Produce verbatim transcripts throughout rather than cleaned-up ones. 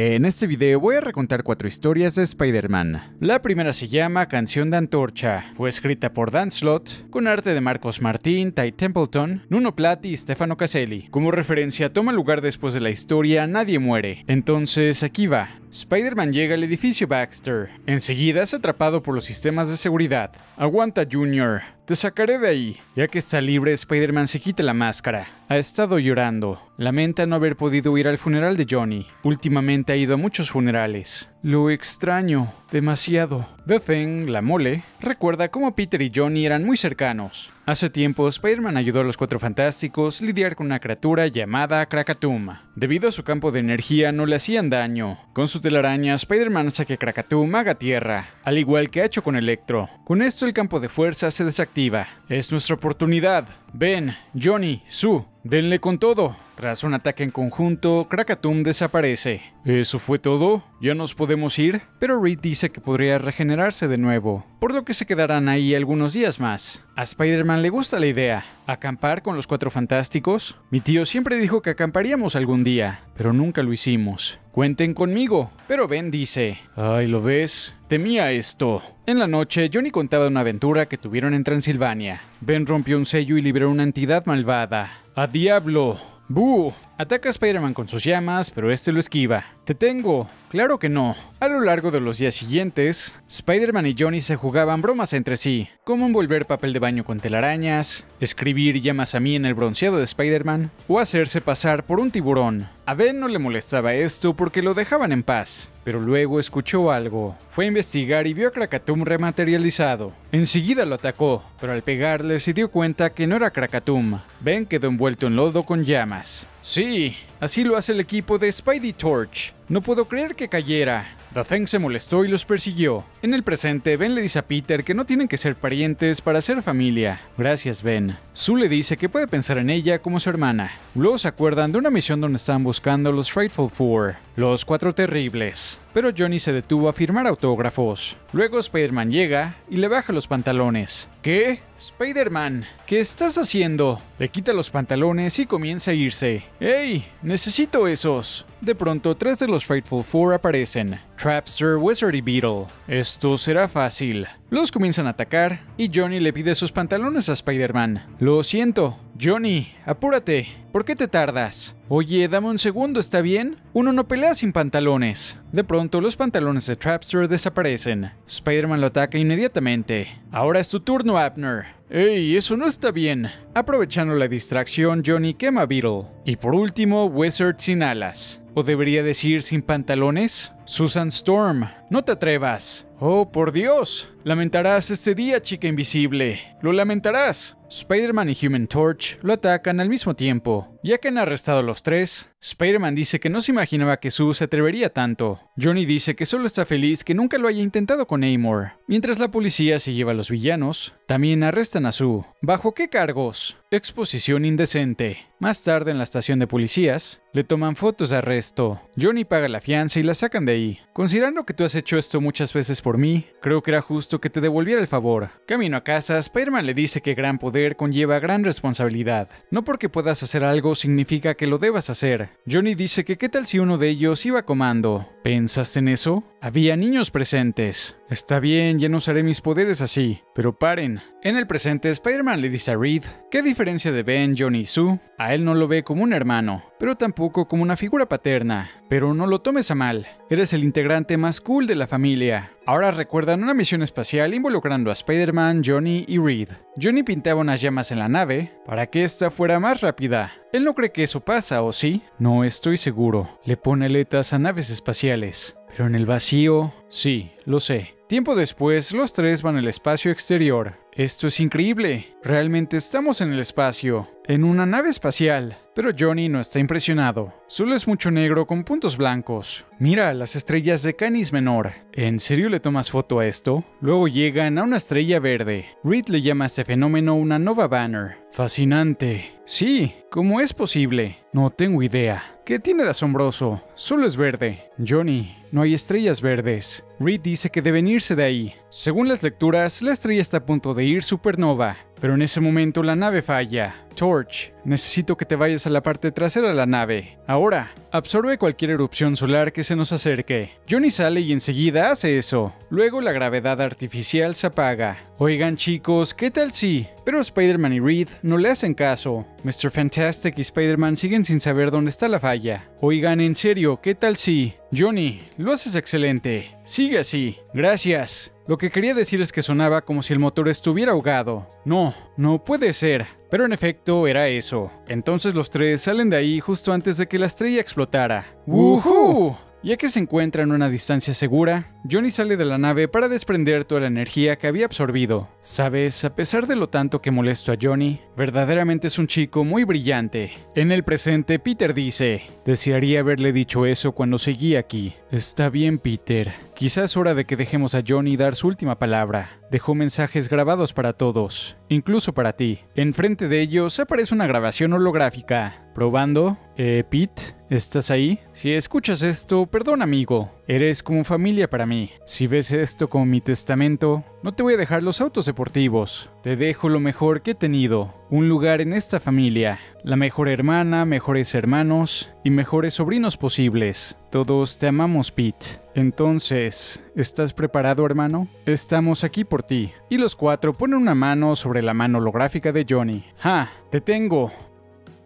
En este video voy a recontar cuatro historias de Spider-Man. La primera se llama Canción de Antorcha. Fue escrita por Dan Slott, con arte de Marcos Martín, Ty Templeton, Nuno Platt y Stefano Caselli. Como referencia, toma lugar después de la historia Nadie Muere. Entonces, aquí va. Spider-Man llega al edificio Baxter. Enseguida es atrapado por los sistemas de seguridad. Aguanta, Junior. Te sacaré de ahí. Ya que está libre, Spider-Man se quita la máscara. Ha estado llorando. Lamenta no haber podido ir al funeral de Johnny. Últimamente ha ido a muchos funerales. Lo extraño. Demasiado. The Thing, la mole, recuerda cómo Peter y Johnny eran muy cercanos. Hace tiempo, Spider-Man ayudó a los Cuatro Fantásticos a lidiar con una criatura llamada Krakatoom. Debido a su campo de energía, no le hacían daño. Con su telaraña, Spider-Man hace que Krakatoom haga tierra, al igual que ha hecho con Electro. Con esto, el campo de fuerza se desactiva. Es nuestra oportunidad. Ben, Johnny, Sue, denle con todo. Tras un ataque en conjunto, Krakatoom desaparece. ¿Eso fue todo? ¿Ya nos podemos ir? Pero Reed dice que podría regenerarse de nuevo, por lo que se quedarán ahí algunos días más. A Spider-Man le gusta la idea. ¿Acampar con los Cuatro Fantásticos? Mi tío siempre dijo que acamparíamos algún día, pero nunca lo hicimos. Cuenten conmigo. Pero Ben dice, ay, ¿lo ves? Temía esto. En la noche, Johnny contaba de una aventura que tuvieron en Transilvania. Ben rompió un sello y liberó una entidad malvada. ¡A diablo! ¡Bú! Ataca a Spider-Man con sus llamas, pero este lo esquiva. ¿Te tengo? Claro que no. A lo largo de los días siguientes, Spider-Man y Johnny se jugaban bromas entre sí, como envolver papel de baño con telarañas, escribir llamas a mí en el bronceado de Spider-Man, o hacerse pasar por un tiburón. A Ben no le molestaba esto porque lo dejaban en paz, pero luego escuchó algo. Fue a investigar y vio a Krakatoom rematerializado. Enseguida lo atacó, pero al pegarle se dio cuenta que no era Krakatoom. Ben quedó envuelto en lodo con llamas. Sí, así lo hace el equipo de Spidey Torch. No puedo creer que cayera. The Thing se molestó y los persiguió. En el presente, Ben le dice a Peter que no tienen que ser parientes para ser familia. Gracias, Ben. Sue le dice que puede pensar en ella como su hermana. Luego se acuerdan de una misión donde estaban buscando a los Frightful Four, los Cuatro Terribles. Pero Johnny se detuvo a firmar autógrafos. Luego Spider-Man llega y le baja los pantalones. ¿Qué? Spider-Man, ¿qué estás haciendo? Le quita los pantalones y comienza a irse. ¡Ey! ¡Necesito esos! De pronto, tres de los Frightful Four aparecen. Trapster, Wizard y Beetle. Esto será fácil. Los comienzan a atacar y Johnny le pide sus pantalones a Spider-Man. Lo siento. Johnny, apúrate. ¿Por qué te tardas? Oye, dame un segundo, ¿está bien? Uno no pelea sin pantalones. De pronto, los pantalones de Trapster desaparecen. Spider-Man lo ataca inmediatamente. Ahora es tu turno, Abner. ¡Ey! Eso no está bien. Aprovechando la distracción, Johnny quema a Beetle. Y por último, Wizard sin alas. ¿O debería decir sin pantalones? Susan Storm, no te atrevas. Oh, por Dios. Lamentarás este día, chica invisible. Lo lamentarás. Spider-Man y Human Torch lo atacan al mismo tiempo. Ya que han arrestado a los tres, Spider-Man dice que no se imaginaba que Sue se atrevería tanto. Johnny dice que solo está feliz que nunca lo haya intentado con Namor. Mientras la policía se lleva a los villanos, también arrestan a Sue. ¿Bajo qué cargos? Exposición indecente. Más tarde en la estación de policías, le toman fotos de arresto. Johnny paga la fianza y la sacan de ahí. Considerando que tú has hecho esto muchas veces por mí, creo que era justo que te devolviera el favor. Camino a casa, Spider-Man le dice que gran poder conlleva gran responsabilidad. No porque puedas hacer algo significa que lo debas hacer. Johnny dice que qué tal si uno de ellos iba a comando. ¿Pensaste en eso? Había niños presentes. Está bien, ya no usaré mis poderes así, pero paren. En el presente, Spider-Man le dice a Reed que a diferencia de Ben, Johnny y Sue, a él no lo ve como un hermano, pero tampoco como una figura paterna. Pero no lo tomes a mal, eres el integrante más cool de la familia. Ahora recuerdan una misión espacial involucrando a Spider-Man, Johnny y Reed. Johnny pintaba unas llamas en la nave para que ésta fuera más rápida. Él no cree que eso pasa, ¿o sí? No estoy seguro. Le pone aletas a naves espaciales. Pero en el vacío, sí, lo sé. Tiempo después, los tres van al espacio exterior. Esto es increíble. Realmente estamos en el espacio, en una nave espacial. Pero Johnny no está impresionado. Solo es mucho negro con puntos blancos. Mira las estrellas de Canis Menor. ¿En serio le tomas foto a esto? Luego llegan a una estrella verde. Reed le llama a este fenómeno una Nova Banner. Fascinante. Sí, ¿cómo es posible? No tengo idea. ¿Qué tiene de asombroso? Solo es verde. Johnny, no hay estrellas verdes. Reed dice que deben irse de ahí. Según las lecturas, la estrella está a punto de ir supernova, Pero en ese momento la nave falla. Torch, necesito que te vayas a la parte trasera de la nave. Ahora, absorbe cualquier erupción solar que se nos acerque. Johnny sale y enseguida hace eso. Luego la gravedad artificial se apaga. Oigan chicos, ¿qué tal si? Pero Spider-Man y Reed no le hacen caso. mister Fantastic y Spider-Man siguen sin saber dónde está la falla. Oigan, en serio, ¿qué tal si? Johnny, lo haces excelente. Sigue así. Gracias. Lo que quería decir es que sonaba como si el motor estuviera ahogado. No, no puede ser. Pero en efecto era eso. Entonces los tres salen de ahí justo antes de que la estrella explotara. ¡Wuhu! Ya que se encuentran a una distancia segura, Johnny sale de la nave para desprender toda la energía que había absorbido. Sabes, a pesar de lo tanto que molesto a Johnny, verdaderamente es un chico muy brillante. En el presente, Peter dice: desearía haberle dicho eso cuando seguí aquí. Está bien, Peter. Quizás es hora de que dejemos a Johnny dar su última palabra. Dejó mensajes grabados para todos, incluso para ti. Enfrente de ellos aparece una grabación holográfica. Probando. Eh, Pete, ¿estás ahí? Si escuchas esto, perdón amigo, eres como familia para mí. Si ves esto como mi testamento, no te voy a dejar los autos deportivos. Te dejo lo mejor que he tenido, un lugar en esta familia, la mejor hermana, mejores hermanos y mejores sobrinos posibles. Todos te amamos, Pete. Entonces, ¿estás preparado, hermano? Estamos aquí por ti. Y los cuatro ponen una mano sobre la mano holográfica de Johnny. ¡Ja! ¡Te tengo!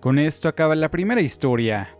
Con esto acaba la primera historia.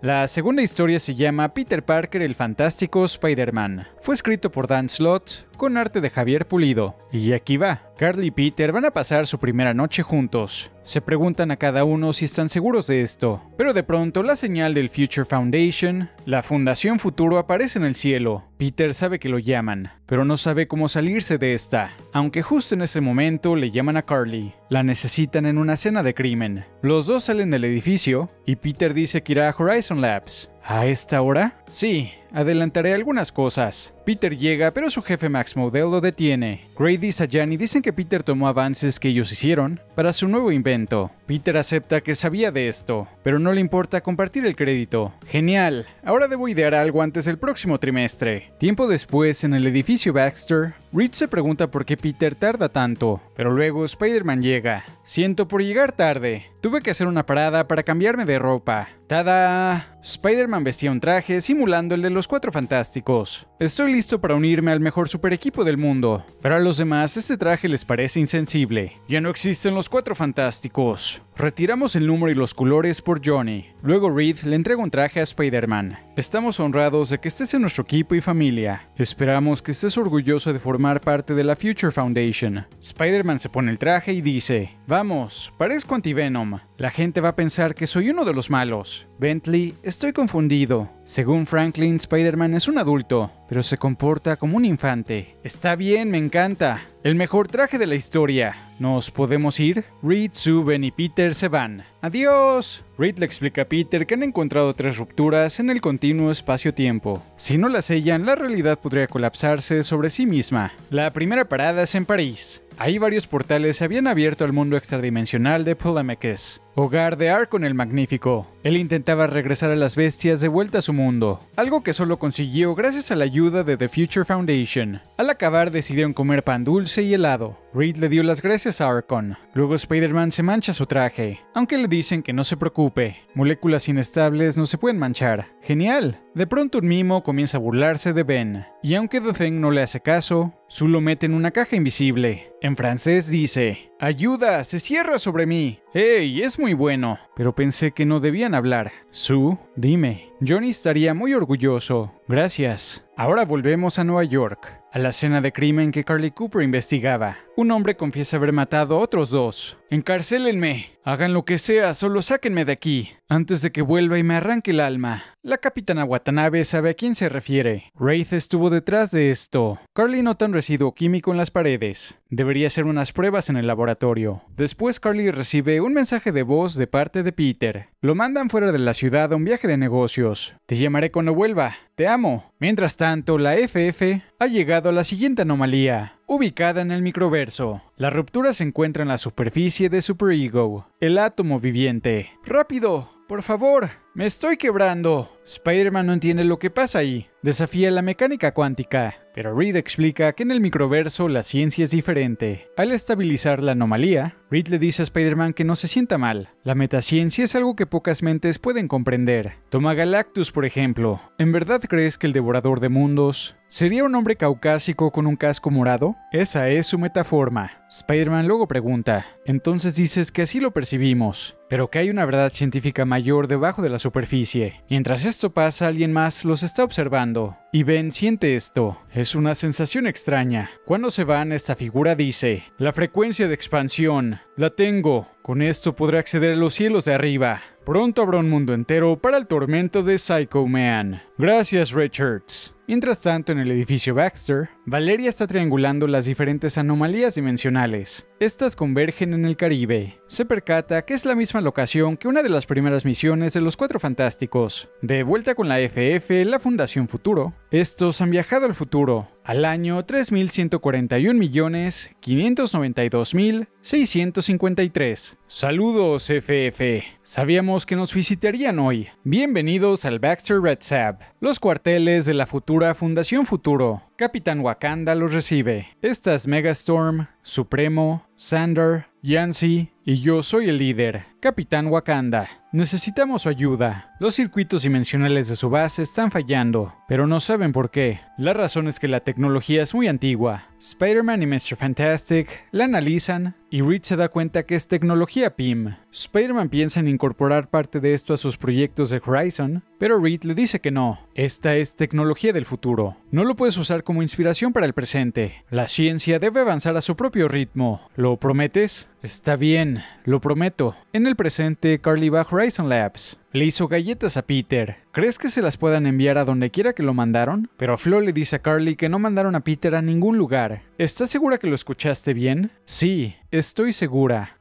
La segunda historia se llama Peter Parker, el fantástico Spider-Man. Fue escrito por Dan Slott, con arte de Javier Pulido. Y aquí va. Carly y Peter van a pasar su primera noche juntos. Se preguntan a cada uno si están seguros de esto. Pero de pronto la señal del Future Foundation, la Fundación Futuro, aparece en el cielo. Peter sabe que lo llaman, pero no sabe cómo salirse de esta. Aunque justo en ese momento le llaman a Carly. La necesitan en una escena de crimen. Los dos salen del edificio y Peter dice que irá a Horizon Labs. ¿A esta hora? Sí, adelantaré algunas cosas. Peter llega, pero su jefe Max Modell lo detiene. Grady y Sayani dicen que Peter tomó avances que ellos hicieron para su nuevo invento. Peter acepta que sabía de esto, pero no le importa compartir el crédito. Genial, ahora debo idear algo antes del próximo trimestre. Tiempo después, en el edificio Baxter, Reed se pregunta por qué Peter tarda tanto, pero luego Spider-Man llega. Siento por llegar tarde. Tuve que hacer una parada para cambiarme de ropa. ¡Tada! Spider-Man vestía un traje simulando el de los Cuatro Fantásticos. Estoy listo para unirme al mejor super equipo del mundo. Pero a los demás este traje les parece insensible. Ya no existen los Cuatro Fantásticos. Retiramos el número y los colores por Johnny. Luego Reed le entrega un traje a Spider-Man. Estamos honrados de que estés en nuestro equipo y familia. Esperamos que estés orgulloso de formar parte de la Future Foundation. Spider-Man se pone el traje y dice: vamos, parezco antivenom. La gente va a pensar que soy uno de los malos. Bentley, estoy confundido. Según Franklin, Spider-Man es un adulto, pero se comporta como un infante. Está bien, me encanta. El mejor traje de la historia. ¿Nos podemos ir? Reed, Sue, Ben y Peter se van. ¡Adiós! Reed le explica a Peter que han encontrado tres rupturas en el continuo espacio-tiempo. Si no las sellan, la realidad podría colapsarse sobre sí misma. La primera parada es en París. Ahí varios portales se habían abierto al mundo extradimensional de Polemachus, hogar de Arkon el Magnífico. Él intentaba regresar a las bestias de vuelta a su mundo, algo que solo consiguió gracias a la ayuda de The Future Foundation. Al acabar decidieron comer pan dulce y helado. Reed le dio las gracias a Arkon. Luego Spider-Man se mancha su traje, aunque le dicen que no se preocupe. Moléculas inestables no se pueden manchar. ¡Genial! De pronto un mimo comienza a burlarse de Ben, y aunque The Thing no le hace caso, Sue lo mete en una caja invisible. En francés dice: ¡ayuda! ¡Se cierra sobre mí! ¡Ey! Es muy bueno, pero pensé que no debían hablar. Sue, dime. Johnny estaría muy orgulloso. Gracias. Ahora volvemos a Nueva York, a la escena de crimen que Carly Cooper investigaba. Un hombre confiesa haber matado a otros dos. Encarcélenme, hagan lo que sea, solo sáquenme de aquí, antes de que vuelva y me arranque el alma. La capitana Watanabe sabe a quién se refiere. Wraith estuvo detrás de esto. Carly nota un residuo químico en las paredes. Debería hacer unas pruebas en el laboratorio. Después Carly recibe un mensaje de voz de parte de Peter. Lo mandan fuera de la ciudad a un viaje de negocios. Te llamaré cuando vuelva. Te amo. Mientras tanto, la F F ha llegado a la siguiente anomalía, ubicada en el microverso. La ruptura se encuentra en la superficie de Superego, el átomo viviente. ¡Rápido! ¡Por favor! ¡Me estoy quebrando! Spider-Man no entiende lo que pasa ahí. Desafía la mecánica cuántica, pero Reed explica que en el microverso la ciencia es diferente. Al estabilizar la anomalía, Reed le dice a Spider-Man que no se sienta mal. La metaciencia es algo que pocas mentes pueden comprender. Toma Galactus, por ejemplo. ¿En verdad crees que el devorador de mundos sería un hombre caucásico con un casco morado? Esa es su metaforma. Spider-Man luego pregunta, entonces dices que así lo percibimos, pero que hay una verdad científica mayor debajo de la superficie. Mientras esto pasa, alguien más los está observando. Y Ben siente esto. Es una sensación extraña. Cuando se van, esta figura dice, la frecuencia de expansión, la tengo. Con esto podré acceder a los cielos de arriba. Pronto habrá un mundo entero para el tormento de Psycho Man. Gracias, Richards. Mientras tanto, en el edificio Baxter, Valeria está triangulando las diferentes anomalías dimensionales. Estas convergen en el Caribe. Se percata que es la misma locación que una de las primeras misiones de los Cuatro Fantásticos. De vuelta con la F F, la Fundación Futuro, estos han viajado al futuro, al año tres mil ciento cuarenta y un millones quinientos noventa y dos mil seiscientos cincuenta y tres. Saludos, F F. Sabíamos que nos visitarían hoy. Bienvenidos al Baxter Red Tab, los cuarteles de la futura Fundación Futuro. Capitán Wakanda los recibe. Estas Megastorm, Supremo, Xander, Yancy y yo soy el líder, Capitán Wakanda. Necesitamos su ayuda. Los circuitos dimensionales de su base están fallando, pero no saben por qué. La razón es que la tecnología es muy antigua. Spider-Man y mister Fantastic la analizan y Reed se da cuenta que es tecnología P I M. Spider-Man piensa en incorporar parte de esto a sus proyectos de Horizon, pero Reed le dice que no. Esta es tecnología del futuro. No lo puedes usar como inspiración para el presente. La ciencia debe avanzar a su propio ritmo. ¿Lo prometes? Está bien, lo prometo. En el presente, Carly va a Horizon Labs. Le hizo galletas a Peter. ¿Crees que se las puedan enviar a donde quiera que lo mandaron? Pero Flo le dice a Carly que no mandaron a Peter a ningún lugar. ¿Estás segura que lo escuchaste bien? Sí, estoy segura.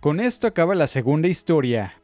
Con esto acaba la segunda historia.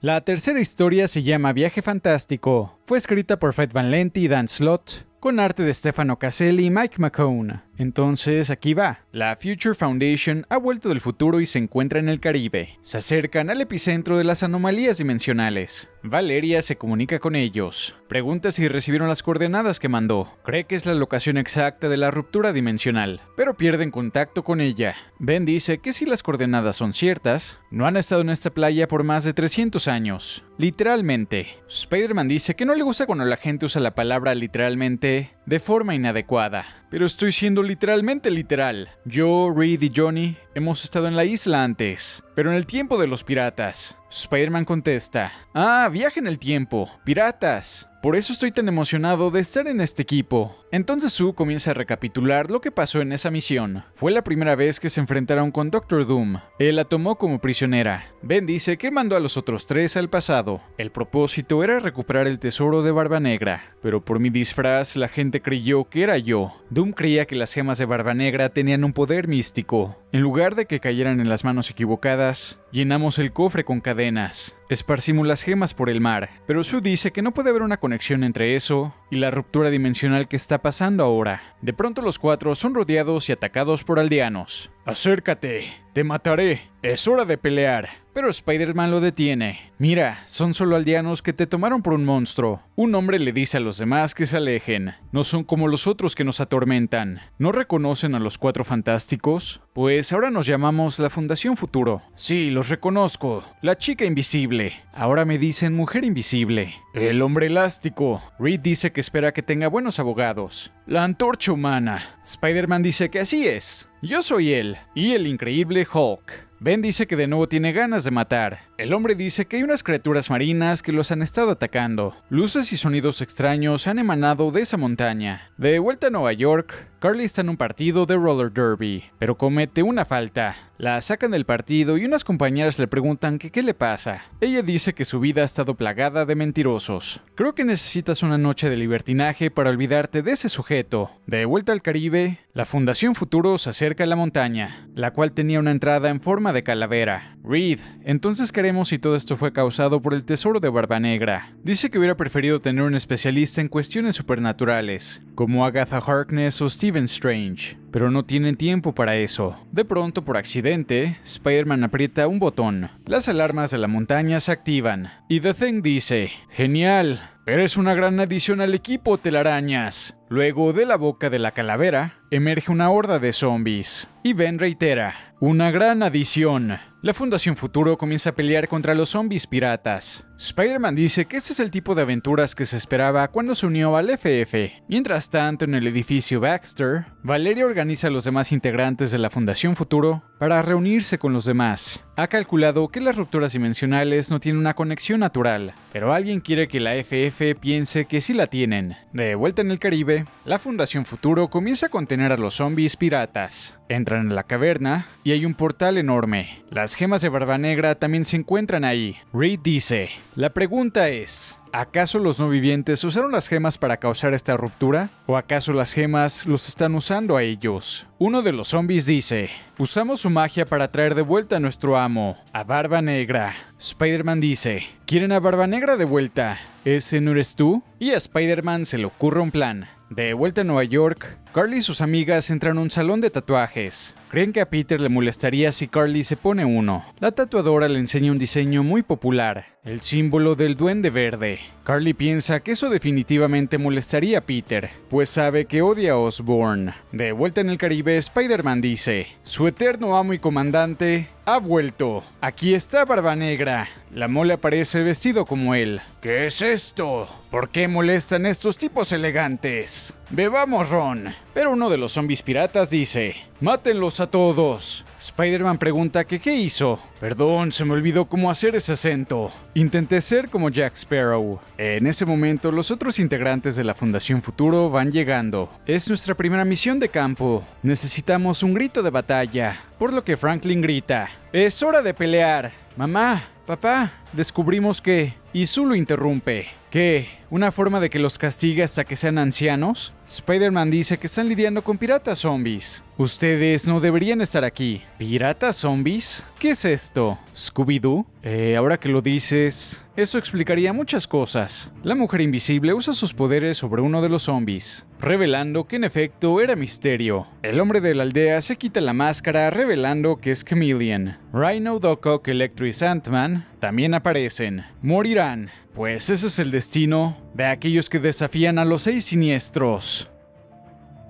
La tercera historia se llama Viaje Fantástico. Fue escrita por Fred Van Lente y Dan Slott, con arte de Stefano Caselli y Mike McCone. Entonces aquí va. La Future Foundation ha vuelto del futuro y se encuentra en el Caribe. Se acercan al epicentro de las anomalías dimensionales. Valeria se comunica con ellos. Pregunta si recibieron las coordenadas que mandó. Cree que es la locación exacta de la ruptura dimensional, pero pierden contacto con ella. Ben dice que si las coordenadas son ciertas, no han estado en esta playa por más de trescientos años. Literalmente. Spider-Man dice que no le gusta cuando la gente usa la palabra literalmente de forma inadecuada. Pero estoy siendo literalmente literal. Yo, Reed y Johnny hemos estado en la isla antes, pero en el tiempo de los piratas. Spider-Man contesta, ah, viaje en el tiempo, piratas. Por eso estoy tan emocionado de estar en este equipo. Entonces Sue comienza a recapitular lo que pasó en esa misión. Fue la primera vez que se enfrentaron con doctor Doom. Él la tomó como prisionera. Ben dice que mandó a los otros tres al pasado. El propósito era recuperar el tesoro de Barba Negra, pero por mi disfraz la gente creyó que era yo. Doom creía que las gemas de Barba Negra tenían un poder místico. En lugar de que cayeran en las manos equivocadas, llenamos el cofre con cadenas. Esparcimos las gemas por el mar, pero Sue dice que no puede haber una conexión entre eso y la ruptura dimensional que está pasando ahora. De pronto los cuatro son rodeados y atacados por aldeanos. Acércate, te mataré, es hora de pelear. Pero Spider-Man lo detiene. Mira, son solo aldeanos que te tomaron por un monstruo. Un hombre le dice a los demás que se alejen. No son como los otros que nos atormentan. ¿No reconocen a los Cuatro Fantásticos? Pues ahora nos llamamos la Fundación Futuro. Sí, los reconozco. La chica invisible. Ahora me dicen mujer invisible. El hombre elástico. Reed dice que espera que tenga buenos abogados. La Antorcha Humana. Spider-Man dice que así es. Yo soy él. Y el increíble Hulk. Ben dice que de nuevo tiene ganas de matar. El hombre dice que hay unas criaturas marinas que los han estado atacando. Luces y sonidos extraños han emanado de esa montaña. De vuelta a Nueva York, Carly está en un partido de roller derby, pero comete una falta. La sacan del partido y unas compañeras le preguntan que qué le pasa. Ella dice que su vida ha estado plagada de mentirosos. Creo que necesitas una noche de libertinaje para olvidarte de ese sujeto. De vuelta al Caribe, la Fundación Futuro se acerca a la montaña, la cual tenía una entrada en forma de calavera. Reed, entonces ¿qué sacaremos si todo esto fue causado por el tesoro de Barba Negra. Dice que hubiera preferido tener un especialista en cuestiones supernaturales, como Agatha Harkness o Stephen Strange, pero no tienen tiempo para eso. De pronto, por accidente, Spider-Man aprieta un botón. Las alarmas de la montaña se activan, y The Thing dice: "Genial, eres una gran adición al equipo, telarañas". Luego, de la boca de la calavera, emerge una horda de zombies, y Ben reitera: "Una gran adición". La Fundación Futuro comienza a pelear contra los zombies piratas. Spider-Man dice que este es el tipo de aventuras que se esperaba cuando se unió al F F. Mientras tanto, en el edificio Baxter, Valeria organiza a los demás integrantes de la Fundación Futuro para reunirse con los demás. Ha calculado que las rupturas dimensionales no tienen una conexión natural, pero alguien quiere que la F F piense que sí la tienen. De vuelta en el Caribe, la Fundación Futuro comienza a contener a los zombies piratas. Entran a la caverna y hay un portal enorme. Las gemas de Barba Negra también se encuentran ahí. Reed dice: "La pregunta es, ¿acaso los no vivientes usaron las gemas para causar esta ruptura? ¿O acaso las gemas los están usando a ellos?". Uno de los zombies dice: "Usamos su magia para traer de vuelta a nuestro amo, a Barba Negra". Spider-Man dice: "¿Quieren a Barba Negra de vuelta? ¿Ese no eres tú?". Y a Spider-Man se le ocurre un plan. De vuelta a Nueva York, Carly y sus amigas entran a un salón de tatuajes. Creen que a Peter le molestaría si Carly se pone uno. La tatuadora le enseña un diseño muy popular, el símbolo del Duende Verde. Carly piensa que eso definitivamente molestaría a Peter, pues sabe que odia a Osborn. De vuelta en el Caribe, Spider-Man dice: "Su eterno amo y comandante ha vuelto. Aquí está Barba Negra". La mole aparece vestido como él. "¿Qué es esto? ¿Por qué molestan estos tipos elegantes? Bebamos ron". Pero uno de los zombies piratas dice: "Mátenlos a todos". Spider-Man pregunta que qué hizo. "Perdón, se me olvidó cómo hacer ese acento. Intenté ser como Jack Sparrow". En ese momento, los otros integrantes de la Fundación Futuro van llegando. "Es nuestra primera misión de campo. Necesitamos un grito de batalla". Por lo que Franklin grita: "¡Es hora de pelear! Mamá, papá, descubrimos que..." Y Sue lo interrumpe. ¿Qué? ¿Una forma de que los castiga hasta que sean ancianos? Spider-Man dice que están lidiando con piratas zombies. "Ustedes no deberían estar aquí". ¿Piratas zombies? ¿Qué es esto? ¿Scooby-Doo? Eh, ahora que lo dices, eso explicaría muchas cosas. La Mujer Invisible usa sus poderes sobre uno de los zombies, revelando que en efecto era Misterio. El hombre de la aldea se quita la máscara, revelando que es Chameleon. Rhino, Doc Ock, Electro y Sandman también aparecen. Morirán, pues ese es el destino de aquellos que desafían a los seis siniestros.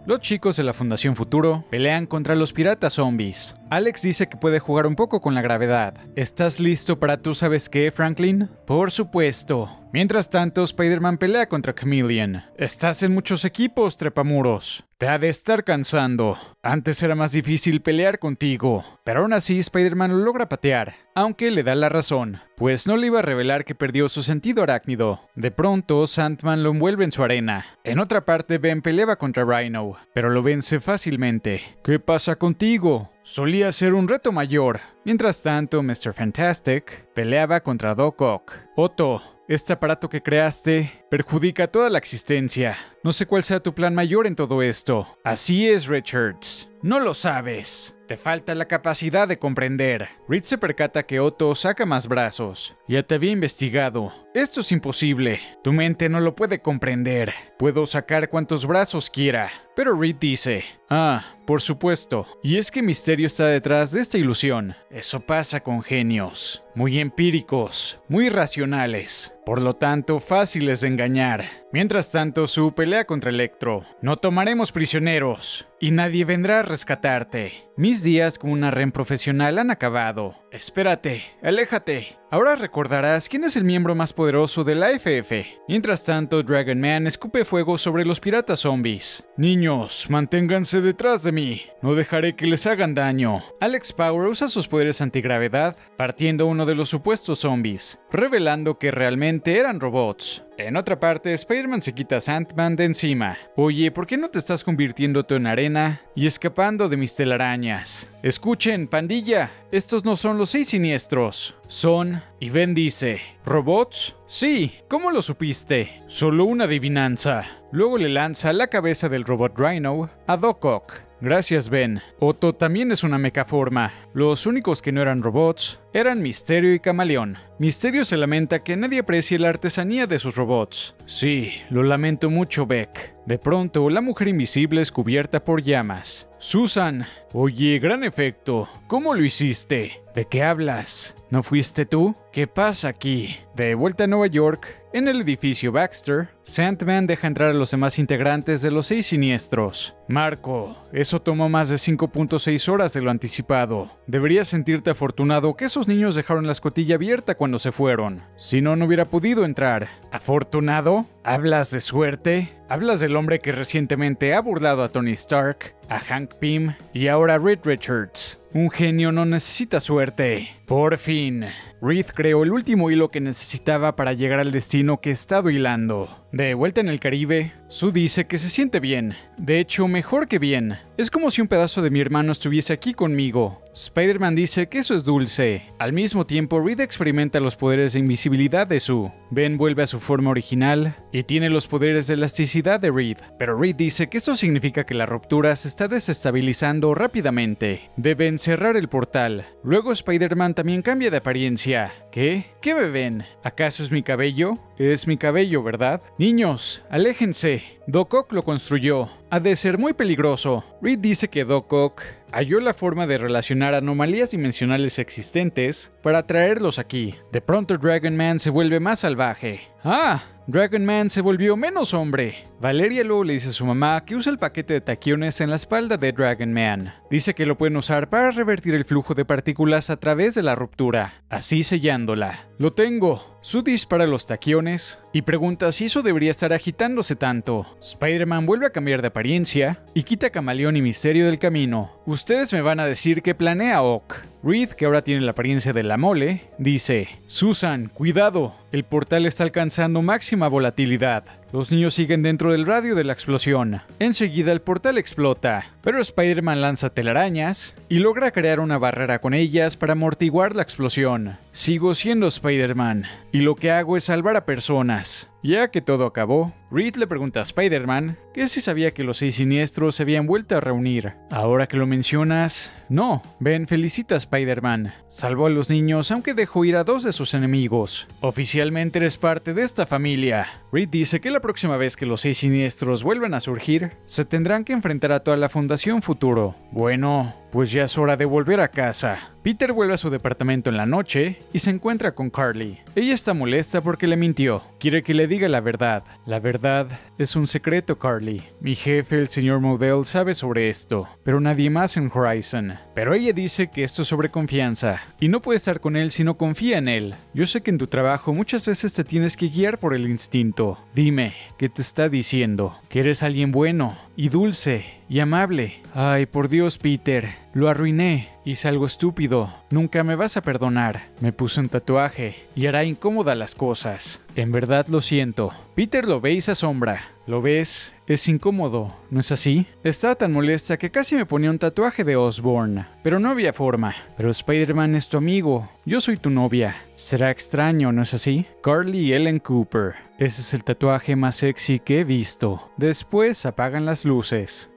Los chicos de la Fundación Futuro pelean contra los piratas zombies. Alex dice que puede jugar un poco con la gravedad. ¿Estás listo para tú sabes qué, Franklin? Por supuesto. Mientras tanto, Spider-Man pelea contra Chameleon. Estás en muchos equipos, trepamuros. Te ha de estar cansando. Antes era más difícil pelear contigo. Pero aún así, Spider-Man lo logra patear, aunque le da la razón, pues no le iba a revelar que perdió su sentido arácnido. De pronto, Sandman lo envuelve en su arena. En otra parte, Ben peleaba contra Rhino, pero lo vence fácilmente. ¿Qué pasa contigo? Solía ser un reto mayor. Mientras tanto, mister Fantastic peleaba contra Doc Ock. Otto, este aparato que creaste perjudica toda la existencia. No sé cuál sea tu plan mayor en todo esto. Así es, Richards. No lo sabes. Te falta la capacidad de comprender. Reed se percata que Otto saca más brazos. Ya te había investigado. Esto es imposible. Tu mente no lo puede comprender. Puedo sacar cuantos brazos quiera. Pero Reed dice: "Ah, por supuesto. Y es que Misterio está detrás de esta ilusión. Eso pasa con genios. Muy empíricos, muy racionales. Por lo tanto, fáciles de engañar". Mientras tanto, Sue pelea contra Electro. No tomaremos prisioneros y nadie vendrá a rescatarte. Mis días como una rehén profesional han acabado. Espérate, aléjate. Ahora recordarás quién es el miembro más poderoso de la F F. Mientras tanto, Dragon Man escupe fuego sobre los piratas zombies. Niños, manténganse detrás de mí. No dejaré que les hagan daño. Alex Power usa sus poderes antigravedad, partiendo uno de los supuestos zombies, revelando que realmente eran robots. En otra parte, Spider-Man se quita a Sandman de encima. Oye, ¿por qué no te estás convirtiéndote en arena y escapando de mis telarañas? Escuchen, pandilla, estos no son los seis siniestros. Son, y Ben dice, ¿robots? Sí, ¿cómo lo supiste? Solo una adivinanza. Luego le lanza la cabeza del robot Rhino a Doc Ock. Gracias, Ben. Otto también es una mecaforma. Los únicos que no eran robots eran Misterio y Camaleón. Misterio se lamenta que nadie aprecie la artesanía de sus robots. Sí, lo lamento mucho, Beck. De pronto, la mujer invisible es cubierta por llamas. Susan, oye, gran efecto, ¿cómo lo hiciste? ¿De qué hablas? ¿No fuiste tú? ¿Qué pasa aquí? De vuelta a Nueva York, en el edificio Baxter, Sandman deja entrar a los demás integrantes de los seis siniestros. Marco, eso tomó más de cinco punto seis horas de lo anticipado. Deberías sentirte afortunado que esos niños dejaron la escotilla abierta cuando se fueron. Si no, no hubiera podido entrar. ¿Afortunado? ¿Hablas de suerte? ¿Hablas del hombre que recientemente ha burlado a Tony Stark, a Hank Pym y ahora a Reed Richards? Un genio no necesita suerte. Por fin, Reed creó el último hilo que necesitaba para llegar al destino que he estado hilando. De vuelta en el Caribe, Sue dice que se siente bien. De hecho, mejor que bien. Es como si un pedazo de mi hermano estuviese aquí conmigo. Spider-Man dice que eso es dulce. Al mismo tiempo, Reed experimenta los poderes de invisibilidad de Sue. Ben vuelve a su forma original y tiene los poderes de elasticidad de Reed. Pero Reed dice que eso significa que la ruptura se está desestabilizando rápidamente. Deben cerrar el portal. Luego Spider-Man también cambia de apariencia. ¿Qué? ¿Qué me ven? ¿Acaso es mi cabello? Es mi cabello, ¿verdad? Niños, aléjense. Doc Ock lo construyó. Ha de ser muy peligroso. Reed dice que Doc Ock halló la forma de relacionar anomalías dimensionales existentes para traerlos aquí. De pronto Dragon Man se vuelve más salvaje. ¡Ah! Dragon Man se volvió menos hombre. Valeria luego le dice a su mamá que usa el paquete de taquiones en la espalda de Dragon Man. Dice que lo pueden usar para revertir el flujo de partículas a través de la ruptura, así sellándola. ¡Lo tengo! Sue dispara los taquiones y pregunta si eso debería estar agitándose tanto. Spider-Man vuelve a cambiar de apariencia y quita a Camaleón y Misterio del camino. Ustedes me van a decir que planea Ock. Reed, que ahora tiene la apariencia de la mole, dice: Susan, cuidado, el portal está alcanzando máxima volatilidad. Los niños siguen dentro del radio de la explosión. Enseguida el portal explota, pero Spider-Man lanza telarañas y logra crear una barrera con ellas para amortiguar la explosión. Sigo siendo Spider-Man y lo que hago es salvar a personas. Ya que todo acabó, Reed le pregunta a Spider-Man que si sabía que los seis siniestros se habían vuelto a reunir. Ahora que lo mencionas, no. Ben felicita a Spider-Man. Salvó a los niños aunque dejó ir a dos de sus enemigos. Oficialmente eres parte de esta familia. Reed dice que la próxima vez que los seis siniestros vuelvan a surgir, se tendrán que enfrentar a toda la Fundación Futuro. Bueno, pues ya es hora de volver a casa. Peter vuelve a su departamento en la noche y se encuentra con Carly. Ella está molesta porque le mintió. Quiere que le diga la verdad. La verdad es un secreto, Carly. Mi jefe, el señor Modell, sabe sobre esto, pero nadie más en Horizon. Pero ella dice que esto es sobre confianza y no puede estar con él si no confía en él. Yo sé que en tu trabajo muchas veces te tienes que guiar por el instinto. Dime, ¿qué te está diciendo? Que eres alguien bueno y dulce y amable. Ay, por Dios, Peter. Lo arruiné. Hice algo estúpido. Nunca me vas a perdonar. Me puse un tatuaje y hará incómoda las cosas. En verdad lo siento. Peter lo ve y se asombra. ¿Lo ves? Es incómodo, ¿no es así? Estaba tan molesta que casi me ponía un tatuaje de Osborn, pero no había forma. Pero Spider-Man es tu amigo, yo soy tu novia. Será extraño, ¿no es así? Carly Ellen Cooper. Ese es el tatuaje más sexy que he visto. Después apagan las luces.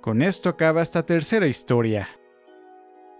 Con esto acaba esta tercera historia.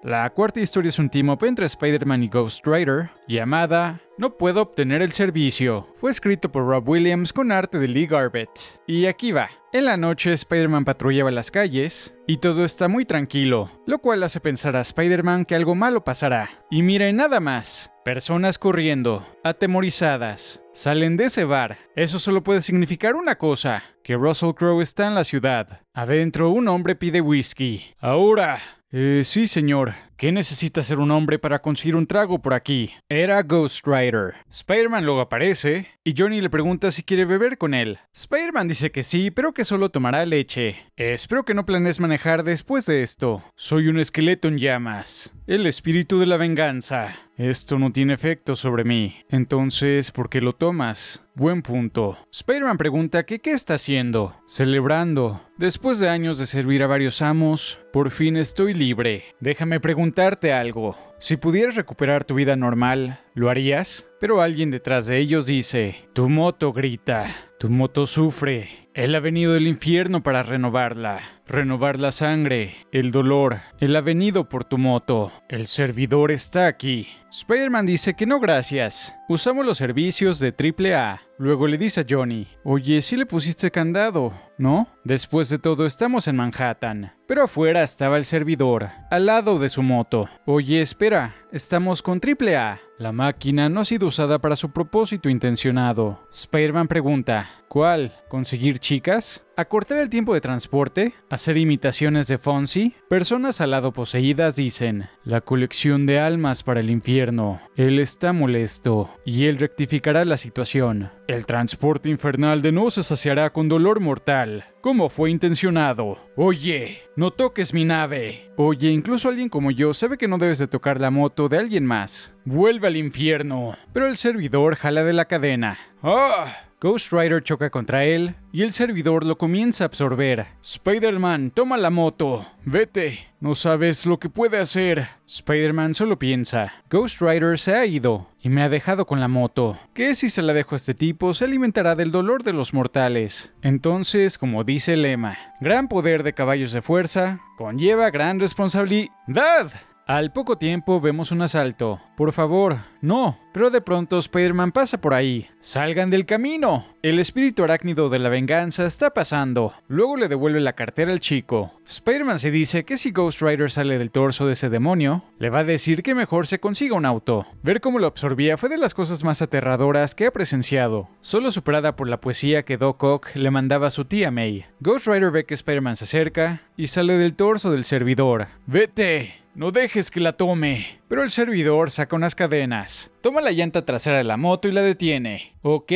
La cuarta historia es un team-up entre Spider-Man y Ghost Rider, llamada No Puedo Obtener el Servicio. Fue escrito por Rob Williams con arte de Lee Garbett. Y aquí va. En la noche, Spider-Man patrullaba las calles y todo está muy tranquilo, lo cual hace pensar a Spider-Man que algo malo pasará. Y miren nada más. Personas corriendo, atemorizadas, salen de ese bar. Eso solo puede significar una cosa, que Russell Crowe está en la ciudad. Adentro, un hombre pide whisky. Ahora... Eh, sí, señor. ¿Qué necesita hacer un hombre para conseguir un trago por aquí? Era Ghost Rider. Spider-Man luego aparece y Johnny le pregunta si quiere beber con él. Spider-Man dice que sí, pero que solo tomará leche. Espero que no planees manejar después de esto. Soy un esqueleto en llamas. El espíritu de la venganza. Esto no tiene efecto sobre mí. Entonces, ¿por qué lo tomas? Buen punto. Spider-Man pregunta que qué está haciendo. Celebrando. Después de años de servir a varios amos, por fin estoy libre. Déjame preguntar. Preguntarte algo. Si pudieras recuperar tu vida normal, ¿lo harías? Pero alguien detrás de ellos dice: tu moto grita. Tu moto sufre. Él ha venido del infierno para renovarla. Renovar la sangre, el dolor. Él ha venido por tu moto. El servidor está aquí. Spider-Man dice que no gracias. Usamos los servicios de triple A. Luego le dice a Johnny, oye, sí le pusiste candado, ¿no? Después de todo estamos en Manhattan. Pero afuera estaba el servidor, al lado de su moto. Oye, espera, estamos con triple A. La máquina no ha sido usada para su propósito intencionado. Spider-Man pregunta, ¿cuál? ¿Conseguir chicas? ¿Acortar el tiempo de transporte? ¿Hacer imitaciones de Fonzie? Personas al lado poseídas dicen, la colección de almas para el infierno. Él está molesto, y él rectificará la situación. El transporte infernal de no se saciará con dolor mortal. ¿Cómo fue intencionado? Oye, no toques mi nave. Oye, incluso alguien como yo sabe que no debes de tocar la moto de alguien más. Vuelve al infierno. Pero el servidor jala de la cadena. ¡Ah! Ghost Rider choca contra él y el servidor lo comienza a absorber. Spider-Man, toma la moto. Vete. No sabes lo que puede hacer. Spider-Man solo piensa. Ghost Rider se ha ido y me ha dejado con la moto. Que si se la dejo a este tipo se alimentará del dolor de los mortales. Entonces, como dice el lema, gran poder de caballos de fuerza conlleva gran responsabilidad. Al poco tiempo vemos un asalto. Por favor, no. Pero de pronto Spider-Man pasa por ahí. ¡Salgan del camino! El espíritu arácnido de la venganza está pasando. Luego le devuelve la cartera al chico. Spider-Man se dice que si Ghost Rider sale del torso de ese demonio, le va a decir que mejor se consiga un auto. Ver cómo lo absorbía fue de las cosas más aterradoras que ha presenciado, solo superada por la poesía que Doc Ock le mandaba a su tía May. Ghost Rider ve que Spider-Man se acerca y sale del torso del servidor. ¡Vete! ¡No dejes que la tome! Pero el servidor saca unas cadenas, toma la llanta trasera de la moto y la detiene. Ok,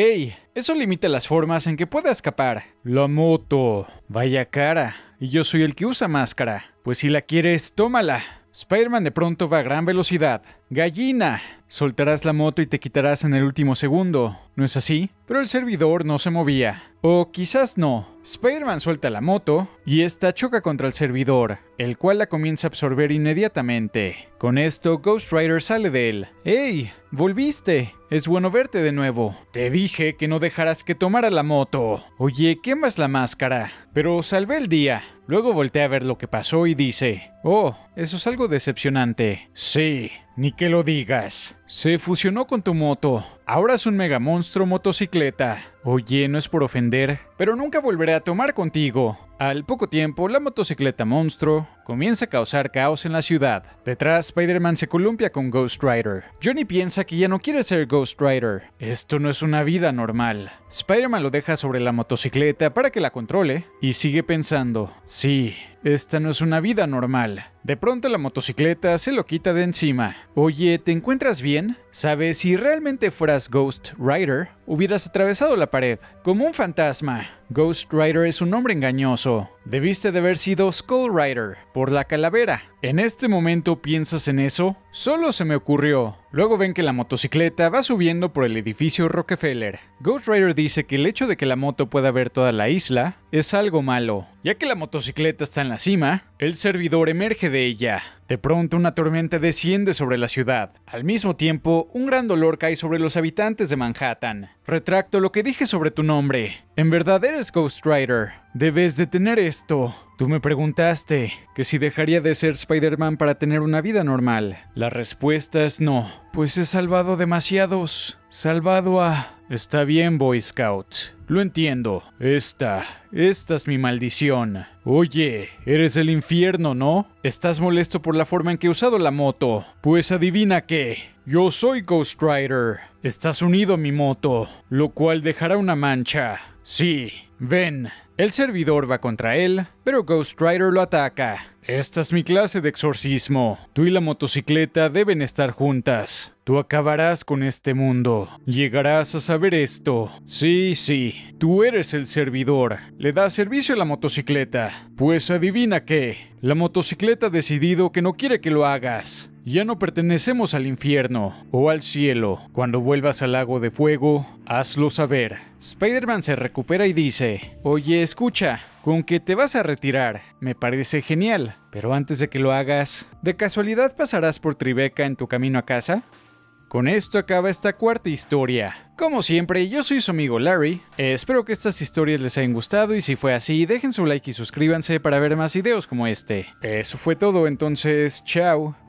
eso limita las formas en que pueda escapar. La moto. Vaya cara. Y yo soy el que usa máscara. Pues si la quieres, tómala. Spider-Man de pronto va a gran velocidad. ¡Gallina! Soltarás la moto y te quitarás en el último segundo, ¿no es así? Pero el servidor no se movía. O quizás no. Spider-Man suelta la moto y esta choca contra el servidor, el cual la comienza a absorber inmediatamente. Con esto, Ghost Rider sale de él. ¡Ey! ¡Volviste! Es bueno verte de nuevo. Te dije que no dejarás que tomara la moto. Oye, quemas la máscara. Pero salvé el día. Luego voltea a ver lo que pasó y dice, oh, eso es algo decepcionante. Sí. Ni que lo digas. Se fusionó con tu moto. Ahora es un mega monstruo motocicleta. Oye, no es por ofender, pero nunca volveré a tomar contigo. Al poco tiempo, la motocicleta monstruo comienza a causar caos en la ciudad. Detrás, Spider-Man se columpia con Ghost Rider. Johnny piensa que ya no quiere ser Ghost Rider. Esto no es una vida normal. Spider-Man lo deja sobre la motocicleta para que la controle y sigue pensando, sí, esta no es una vida normal. De pronto la motocicleta se lo quita de encima. Oye, ¿te encuentras bien? ¿Sabes? Si realmente fueras Ghost Rider, hubieras atravesado la pared, como un fantasma. Ghost Rider es un nombre engañoso. Debiste de haber sido Skull Rider, por la calavera. ¿En este momento piensas en eso? Solo se me ocurrió. Luego ven que la motocicleta va subiendo por el edificio Rockefeller. Ghost Rider dice que el hecho de que la moto pueda ver toda la isla es algo malo. Ya que la motocicleta está en la cima, el servidor emerge de ella. De pronto una tormenta desciende sobre la ciudad. Al mismo tiempo, un gran dolor cae sobre los habitantes de Manhattan. Retracto lo que dije sobre tu nombre. En verdad eres Ghost Rider. Debes detener esto. Tú me preguntaste que si dejaría de ser Spider-Man para tener una vida normal. La respuesta es no. Pues he salvado demasiados. Salvado a... Está bien, Boy Scout. Lo entiendo. Esta, esta es mi maldición. Oye, eres el infierno, ¿no? Estás molesto por la forma en que he usado la moto. Pues adivina qué. Yo soy Ghost Rider. Estás unido a mi moto, lo cual dejará una mancha. Sí, ven. El servidor va contra él, pero Ghost Rider lo ataca. Esta es mi clase de exorcismo. Tú y la motocicleta deben estar juntas. Tú acabarás con este mundo. Llegarás a saber esto. Sí, sí. Tú eres el servidor. Le da servicio a la motocicleta. Pues adivina qué. La motocicleta ha decidido que no quiere que lo hagas. Ya no pertenecemos al infierno o al cielo. Cuando vuelvas al lago de fuego, hazlo saber. Spider-Man se recupera y dice, oye, escucha, con que te vas a retirar, me parece genial, pero antes de que lo hagas, ¿de casualidad pasarás por Tribeca en tu camino a casa? Con esto acaba esta cuarta historia. Como siempre, yo soy su amigo Larry, eh, espero que estas historias les hayan gustado y si fue así, dejen su like y suscríbanse para ver más videos como este. Eso fue todo, entonces, chao.